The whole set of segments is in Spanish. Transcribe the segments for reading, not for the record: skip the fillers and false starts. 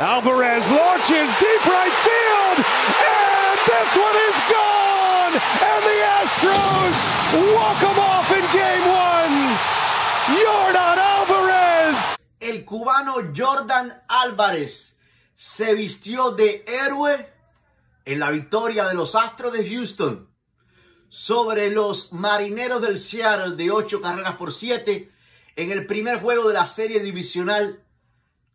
Álvarez launches deep right field, and this one is gone, and the Astros walk them off in Game 1. Yordan Álvarez. El cubano Yordan Álvarez se vistió de héroe en la victoria de los Astros de Houston sobre los Marineros del Seattle de 8 carreras por 7 en el primer juego de la serie divisional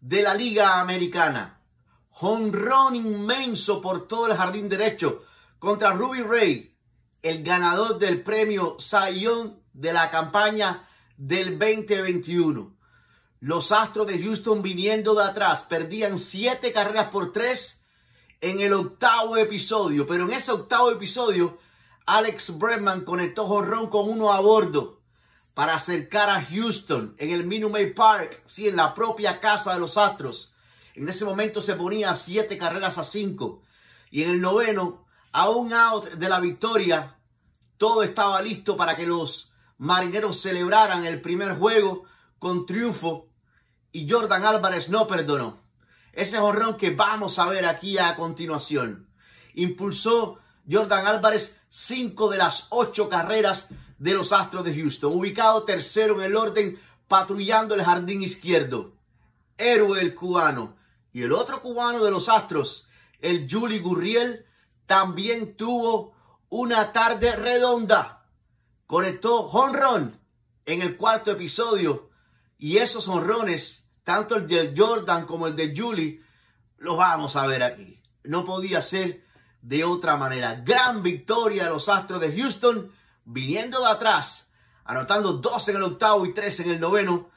de la Liga Americana. Jonrón inmenso por todo el jardín derecho contra Robbie Ray, el ganador del premio Cy Young de la campaña del 2021. Los Astros de Houston, viniendo de atrás, perdían 7 carreras por 3 en el octavo episodio. Pero en ese octavo episodio, Alex Bregman conectó jonrón con uno a bordo para acercar a Houston en el Minute Maid Park, sí, en la propia casa de los Astros. En ese momento se ponía 7 carreras a 5. Y en el noveno, a un out de la victoria, todo estaba listo para que los marineros celebraran el primer juego con triunfo. Y Yordan Álvarez no perdonó. Ese jonrón que vamos a ver aquí a continuación. Impulsó Yordan Álvarez 5 de las 8 carreras de los Astros de Houston, ubicado tercero en el orden, patrullando el jardín izquierdo. Héroe el cubano. Y el otro cubano de los Astros, el Yuli Gurriel, también tuvo una tarde redonda. Conectó jonrón en el cuarto episodio, y esos jonrones, tanto el de Yordan como el de Yuli, los vamos a ver aquí. No podía ser de otra manera. Gran victoria de los Astros de Houston, viniendo de atrás, anotando 2 en el octavo y 3 en el noveno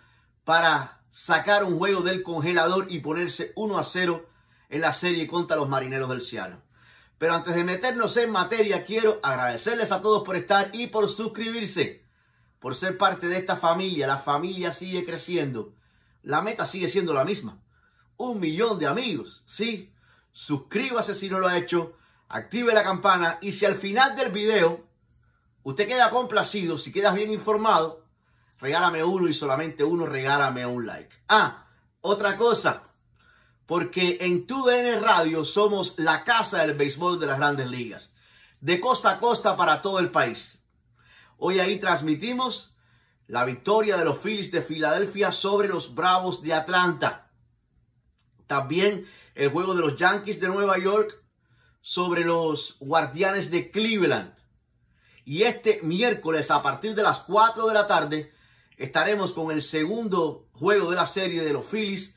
para sacar un juego del congelador y ponerse 1-0 en la serie contra los Marineros del Seattle. Pero antes de meternos en materia, quiero agradecerles a todos por estar y por suscribirse, por ser parte de esta familia. La familia sigue creciendo. La meta sigue siendo la misma. 1 millón de amigos, ¿sí? Suscríbase si no lo ha hecho, active la campana, y si al final del video usted queda complacido, si quedas bien informado, regálame uno, y solamente uno, regálame un like. Ah, otra cosa, porque en TUDN Radio somos la casa del béisbol de las Grandes Ligas, de costa a costa para todo el país. Hoy ahí transmitimos la victoria de los Phillies de Filadelfia sobre los Bravos de Atlanta. También el juego de los Yankees de Nueva York sobre los Guardianes de Cleveland. Y este miércoles, a partir de las 4 de la tarde, estaremos con el segundo juego de la serie de los Phillies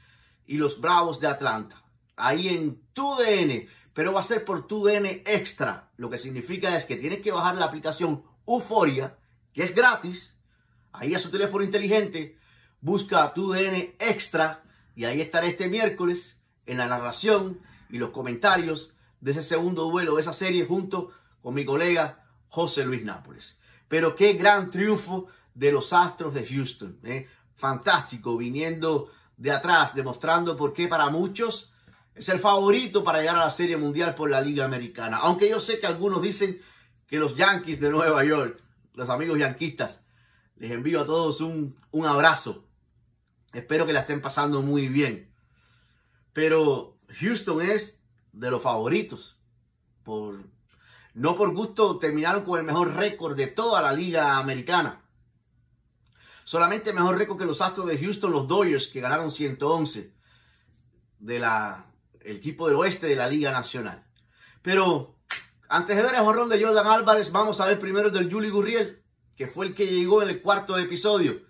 y los Bravos de Atlanta. Ahí en TUDN, pero va a ser por TUDN Extra. Lo que significa es que tienes que bajar la aplicación Euforia, que es gratis. Ahí a su teléfono inteligente, busca TUDN Extra, y ahí estaré este miércoles en la narración y los comentarios de ese segundo duelo de esa serie, junto con mi colega José Luis Nápoles. Pero qué gran triunfo de los Astros de Houston, ¿eh? Fantástico, viniendo de atrás, demostrando por qué para muchos es el favorito para llegar a la Serie Mundial por la Liga Americana. Aunque yo sé que algunos dicen que los Yankees de Nueva York, los amigos yanquistas, les envío a todos un abrazo. Espero que la estén pasando muy bien. Pero Houston es de los favoritos. No por gusto terminaron con el mejor récord de toda la Liga Americana. Solamente mejor récord que los Astros de Houston, los Dodgers, que ganaron 111 del equipo del oeste de la Liga Nacional. Pero antes de ver el jonrón de Yordan Álvarez, vamos a ver primero el del Yuli Gurriel, que fue el que llegó en el cuarto episodio.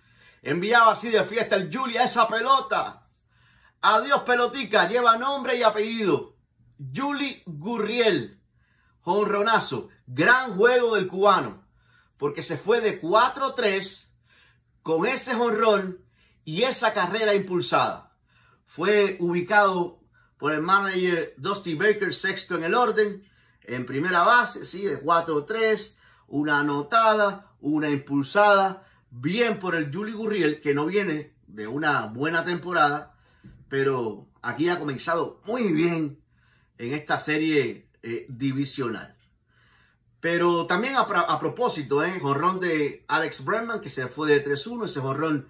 Enviaba así de fiesta el Yuli a esa pelota. Adiós pelotica, lleva nombre y apellido. Yuli Gurriel. Jonronazo, gran juego del cubano, porque se fue de 4-3 con ese jonrón y esa carrera impulsada. Fue ubicado por el manager Dusty Baker, sexto en el orden, en primera base, sí, de 4-3, una anotada, una impulsada, bien por el Yuli Gurriel, que no viene de una buena temporada, pero aquí ha comenzado muy bien en esta serie divisional. Pero también a propósito, jonrón de Alex Bregman, que se fue de 3-1, ese jonrón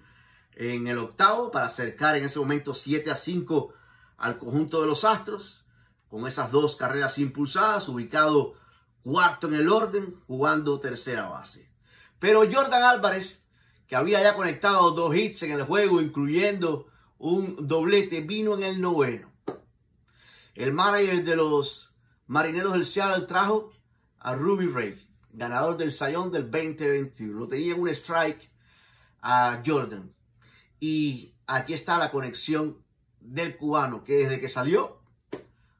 en el octavo para acercar en ese momento 7-5 al conjunto de los Astros, con esas dos carreras impulsadas, ubicado cuarto en el orden, jugando tercera base. Pero Yordan Álvarez, que había ya conectado dos hits en el juego, incluyendo un doblete, vino en el noveno. El manager de los Marineros del Seattle trajo a Robbie Ray, ganador del Cy Young del 2021. Lo tenía en un strike a Yordan. Y aquí está la conexión del cubano, que desde que salió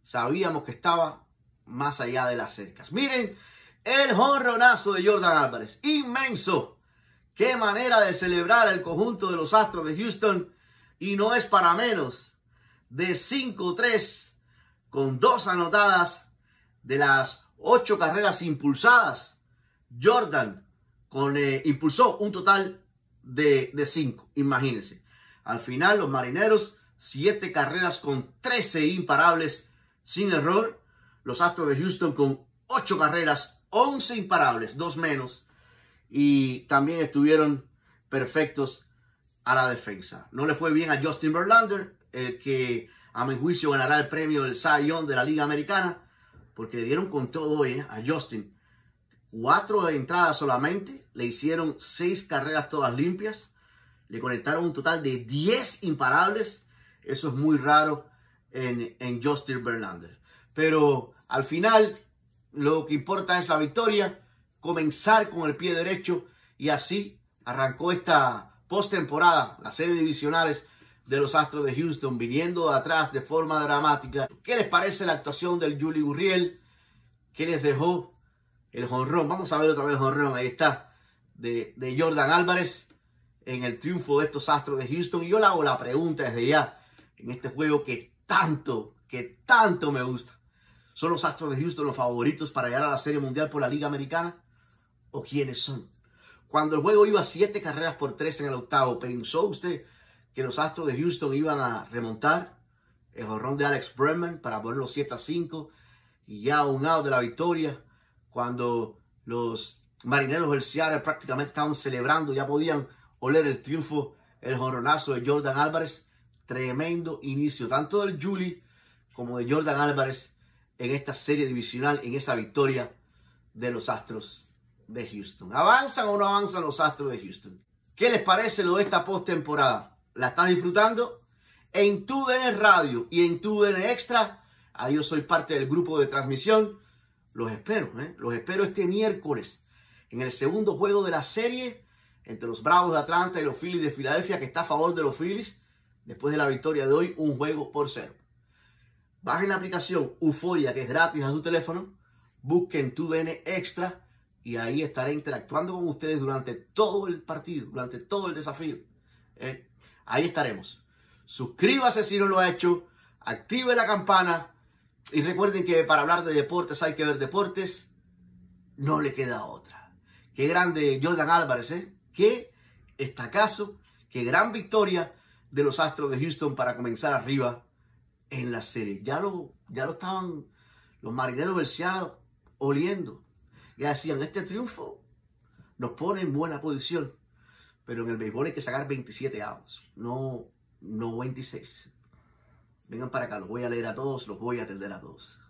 sabíamos que estaba más allá de las cercas. Miren el jonronazo de Yordan Álvarez, inmenso. Qué manera de celebrar el conjunto de los Astros de Houston, y no es para menos. De 5-3 con dos anotadas de las 8 carreras impulsadas, Yordan impulsó un total de 5, imagínense. Al final los Marineros, 7 carreras con 13 imparables sin error. Los Astros de Houston con 8 carreras, 11 imparables, 2 menos. Y también estuvieron perfectos a la defensa. No le fue bien a Justin Verlander, el que a mi juicio ganará el premio del Cy Young de la Liga Americana, porque le dieron con todo hoy a Justin. 4 entradas solamente, le hicieron 6 carreras todas limpias, le conectaron un total de 10 imparables. Eso es muy raro en Justin Verlander. Pero al final lo que importa es la victoria, comenzar con el pie derecho, y así arrancó esta postemporada, las series divisionales de los Astros de Houston, viniendo de atrás de forma dramática. ¿Qué les parece la actuación del Yuli Gurriel? ¿Qué les dejó el jonrón? Vamos a ver otra vez el jonrón, ahí está, de Yordan Álvarez en el triunfo de estos Astros de Houston. Y yo le hago la pregunta desde ya, en este juego que tanto me gusta, ¿son los Astros de Houston los favoritos para llegar a la Serie Mundial por la Liga Americana? ¿O quiénes son? Cuando el juego iba 7 carreras por 3 en el octavo, ¿pensó usted que los Astros de Houston iban a remontar? El jonrón de Alex Bregman para ponerlo 7-5 y ya un out de la victoria, cuando los Marineros del Seattle prácticamente estaban celebrando, ya podían oler el triunfo, el jonronazo de Yordan Álvarez. Tremendo inicio, tanto del Yuli como de Yordan Álvarez en esta serie divisional, en esa victoria de los Astros de Houston. ¿Avanzan o no avanzan los Astros de Houston? ¿Qué les parece lo de esta postemporada? ¿La están disfrutando? En TUDN Radio y en TUDN Extra, ahí yo soy parte del grupo de transmisión. Los espero, los espero este miércoles en el segundo juego de la serie entre los Bravos de Atlanta y los Phillies de Filadelfia, que está a favor de los Phillies después de la victoria de hoy, 1-0. Bajen la aplicación Euforia, que es gratis a su teléfono, busquen TUDN Extra y ahí estaré interactuando con ustedes durante todo el partido, durante todo el desafío. Ahí estaremos. Suscríbase si no lo ha hecho, active la campana y recuerden que para hablar de deportes hay que ver deportes. No le queda otra. Qué grande Yordan Álvarez, qué estacazo, qué gran victoria de los Astros de Houston para comenzar arriba en la serie. Ya lo estaban los Marineros del Seattle oliendo. Ya decían, este triunfo nos pone en buena posición. Pero en el béisbol hay que sacar 27 outs, no 26. Vengan para acá, los voy a leer a todos, los voy a atender a todos.